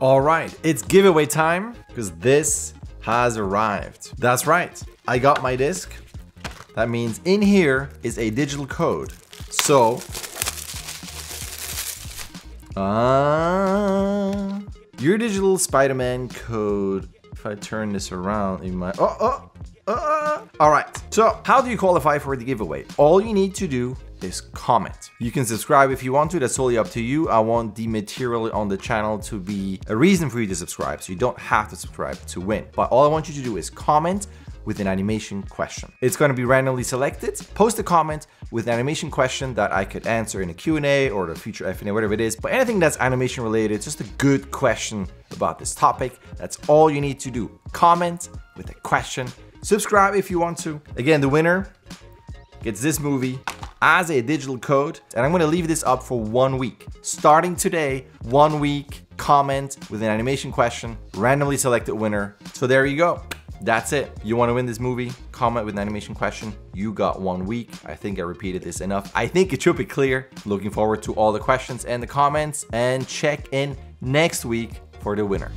All right, it's giveaway time because this has arrived. That's right, I got my disc. That means in here is a digital code. So, your digital Spider-Man code. If I turn this around, it might, all right. So how do you qualify for the giveaway? All you need to do is comment. You can subscribe if you want to, that's solely up to you. I want the material on the channel to be a reason for you to subscribe, so you don't have to subscribe to win. But all I want you to do is comment with an animation question. It's gonna be randomly selected. Post a comment with an animation question that I could answer in a Q&A or a future F&A, whatever it is, but anything that's animation related, just a good question about this topic. That's all you need to do. Comment with a question. Subscribe if you want to. Again, the winner gets this movie as a digital code, and I'm gonna leave this up for 1 week. Starting today, 1 week, comment with an animation question, randomly selected winner. So there you go. That's it. You want to win this movie? Comment with an animation question. You got 1 week. I think I repeated this enough. I think it should be clear. Looking forward to all the questions and the comments, and check in next week for the winner.